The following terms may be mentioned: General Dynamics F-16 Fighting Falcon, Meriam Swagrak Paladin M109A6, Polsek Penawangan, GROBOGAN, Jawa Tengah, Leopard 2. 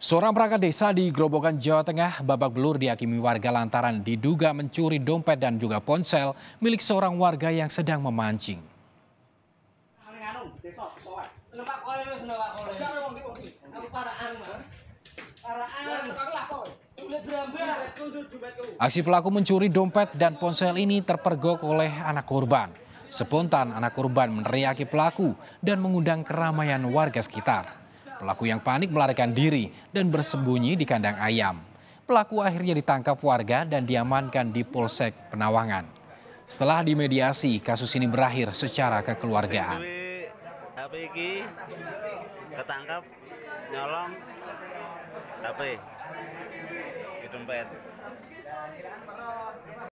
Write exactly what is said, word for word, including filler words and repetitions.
Seorang perangkat desa di Grobogan, Jawa Tengah, babak belur dihakimi warga lantaran diduga mencuri dompet dan juga ponsel milik seorang warga yang sedang memancing. Aksi pelaku mencuri dompet dan ponsel ini terpergok oleh anak korban. Spontan anak korban meneriaki pelaku dan mengundang keramaian warga sekitar. Pelaku yang panik melarikan diri dan bersembunyi di kandang ayam. Pelaku akhirnya ditangkap warga dan diamankan di Polsek Penawangan. Setelah dimediasi, kasus ini berakhir secara kekeluargaan. H P ini ketangkap nyolong H P di dompet.